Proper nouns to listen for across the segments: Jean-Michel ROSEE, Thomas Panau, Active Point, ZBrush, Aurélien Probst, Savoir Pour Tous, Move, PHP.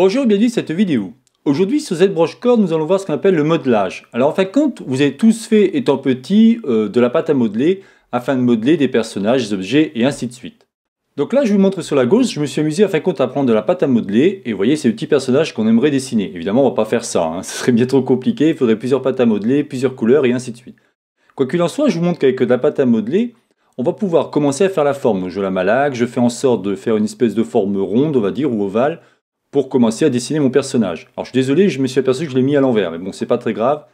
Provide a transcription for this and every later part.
Bonjour et bienvenue dans cette vidéo. Aujourd'hui sur ZBrush Core, nous allons voir ce qu'on appelle le modelage. Alors en fin de compte, vous avez tous fait étant petit de la pâte à modeler afin de modeler des personnages, des objets et ainsi de suite. Donc là je vous montre sur la gauche, je me suis amusé en fin de compte à prendre de la pâte à modeler et vous voyez c'est le petit personnage qu'on aimerait dessiner. Évidemment on va pas faire ça, ce serait bien trop compliqué, il faudrait plusieurs pâtes à modeler, plusieurs couleurs et ainsi de suite. Quoi qu'il en soit, je vous montre qu'avec de la pâte à modeler, on va pouvoir commencer à faire la forme. Je la malaxe, je fais en sorte de faire une espèce de forme ronde on va dire ou ovale, pour commencer à dessiner mon personnage. Alors je suis désolé, je me suis aperçu que je l'ai mis à l'envers, mais bon, c'est pas très grave.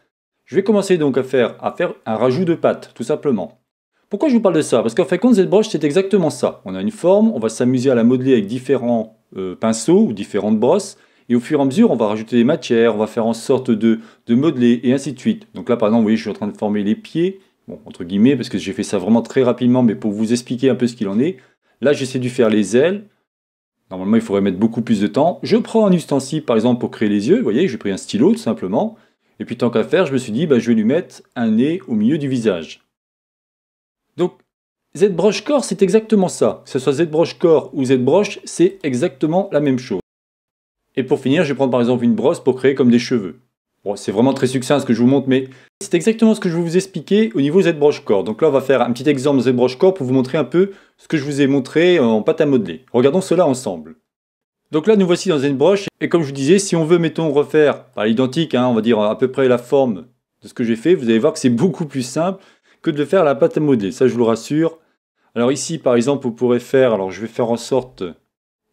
Je vais commencer donc à faire un rajout de pattes, tout simplement. Pourquoi je vous parle de ça? Parce qu'en fin de compte, ZBrush, c'est exactement ça. On a une forme, on va s'amuser à la modeler avec différents pinceaux ou différentes brosses, et au fur et à mesure, on va rajouter des matières, on va faire en sorte de modeler, et ainsi de suite. Donc là, par exemple, vous voyez, je suis en train de former les pieds, bon, entre guillemets, parce que j'ai fait ça vraiment très rapidement, mais pour vous expliquer un peu ce qu'il en est. Là, j'essaie de faire les ailes. Normalement, il faudrait mettre beaucoup plus de temps. Je prends un ustensile, par exemple, pour créer les yeux. Vous voyez, j'ai pris un stylo, tout simplement. Et puis, tant qu'à faire, je me suis dit, je vais lui mettre un nez au milieu du visage. Donc, ZBrush Core, c'est exactement ça. Que ce soit ZBrush Core ou ZBrush, c'est exactement la même chose. Et pour finir, je vais prendre, par exemple, une brosse pour créer comme des cheveux. Bon, c'est vraiment très succinct ce que je vous montre, mais c'est exactement ce que je vais vous expliquer au niveau ZBrush Core. Donc là, on va faire un petit exemple de ZBrush Core pour vous montrer un peu ce que je vous ai montré en pâte à modeler. Regardons cela ensemble. Donc là, nous voici dans ZBrush. Et comme je vous disais, si on veut, mettons, refaire à l'identique, on va dire à peu près la forme de ce que j'ai fait, vous allez voir que c'est beaucoup plus simple que de le faire à la pâte à modeler. Ça, je vous le rassure. Alors ici, par exemple, vous pourrez faire... Alors, je vais faire en sorte...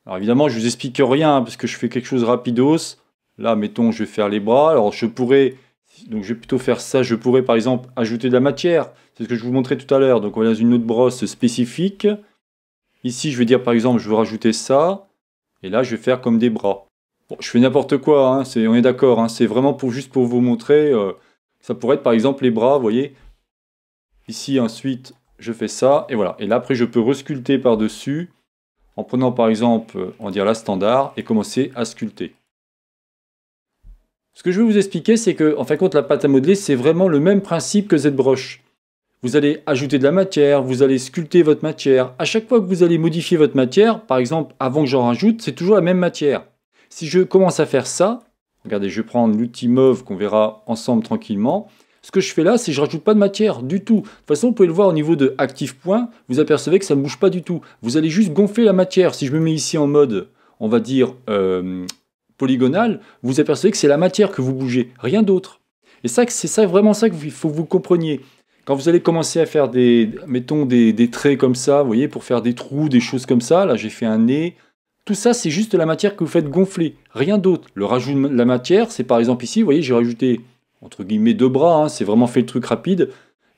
Alors évidemment, je vous explique rien parce que je fais quelque chose rapidos. Là, mettons, je vais faire les bras. Alors, je pourrais... Donc, je vais plutôt faire ça. Je pourrais, par exemple, ajouter de la matière. C'est ce que je vous montrais tout à l'heure. Donc, on va dans une autre brosse spécifique. Ici, je vais dire, par exemple, je veux rajouter ça. Et là, je vais faire comme des bras. Bon, je fais n'importe quoi. On est d'accord. C'est vraiment juste pour vous montrer. Ça pourrait être, par exemple, les bras, vous voyez. Ici, ensuite, je fais ça. Et voilà. Et là, après, je peux resculpter par-dessus en prenant, par exemple, on va dire la standard et commencer à sculpter. Ce que je vais vous expliquer, c'est que, en fin de compte, la pâte à modeler, c'est vraiment le même principe que ZBrush. Vous allez ajouter de la matière, vous allez sculpter votre matière. À chaque fois que vous allez modifier votre matière, par exemple, avant que j'en rajoute, c'est toujours la même matière. Si je commence à faire ça, regardez, je vais prendre l'outil Move qu'on verra ensemble tranquillement. Ce que je fais là, c'est que je ne rajoute pas de matière du tout. De toute façon, vous pouvez le voir au niveau de Active Point, vous apercevez que ça ne bouge pas du tout. Vous allez juste gonfler la matière. Si je me mets ici en mode, on va dire... polygonale, vous apercevez que c'est la matière que vous bougez, rien d'autre. Et ça, c'est ça vraiment ça qu'il faut que vous compreniez. Quand vous allez commencer à faire des traits comme ça, vous voyez, pour faire des trous, des choses comme ça, là j'ai fait un nez, tout ça c'est juste la matière que vous faites gonfler, rien d'autre. Le rajout de la matière, c'est par exemple ici, vous voyez, j'ai rajouté entre guillemets 2 bras, c'est vraiment fait le truc rapide,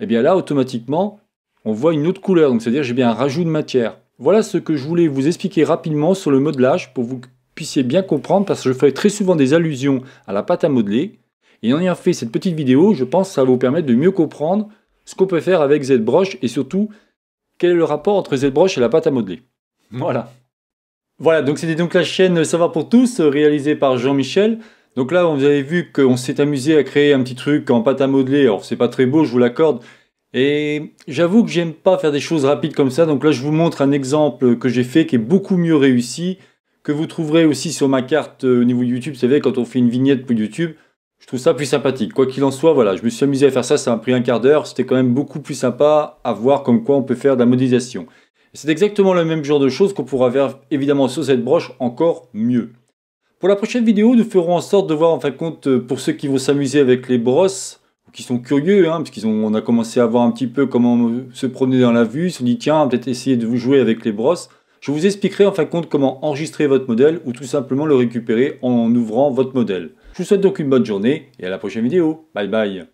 et bien là automatiquement on voit une autre couleur, donc c'est-à-dire j'ai bien un rajout de matière. Voilà ce que je voulais vous expliquer rapidement sur le modelage pour vous puissiez bien comprendre, parce que je fais très souvent des allusions à la pâte à modeler, et en ayant fait cette petite vidéo, je pense que ça va vous permettre de mieux comprendre ce qu'on peut faire avec ZBrush, et surtout, quel est le rapport entre ZBrush et la pâte à modeler. Voilà. Voilà, donc c'était donc la chaîne Savoir Pour Tous, réalisée par Jean-Michel. Donc là, vous avez vu qu'on s'est amusé à créer un petit truc en pâte à modeler, alors c'est pas très beau, je vous l'accorde, et j'avoue que j'aime pas faire des choses rapides comme ça, donc là je vous montre un exemple que j'ai fait qui est beaucoup mieux réussi, que vous trouverez aussi sur ma carte au niveau YouTube. Vous savez, quand on fait une vignette pour YouTube, je trouve ça plus sympathique. Quoi qu'il en soit, voilà, je me suis amusé à faire ça, ça m'a pris un quart d'heure, c'était quand même beaucoup plus sympa à voir comme quoi on peut faire de la modélisation. C'est exactement le même genre de choses qu'on pourra faire évidemment sur ZBrush encore mieux. Pour la prochaine vidéo, nous ferons en sorte de voir en fin de compte, pour ceux qui vont s'amuser avec les brosses, qui sont curieux, parce qu'on a commencé à voir un petit peu comment se promener dans la vue, ils se sont dit tiens, on va peut-être essayer de jouer avec les brosses. Je vous expliquerai en fin de compte comment enregistrer votre modèle ou tout simplement le récupérer en ouvrant votre modèle. Je vous souhaite donc une bonne journée et à la prochaine vidéo. Bye bye.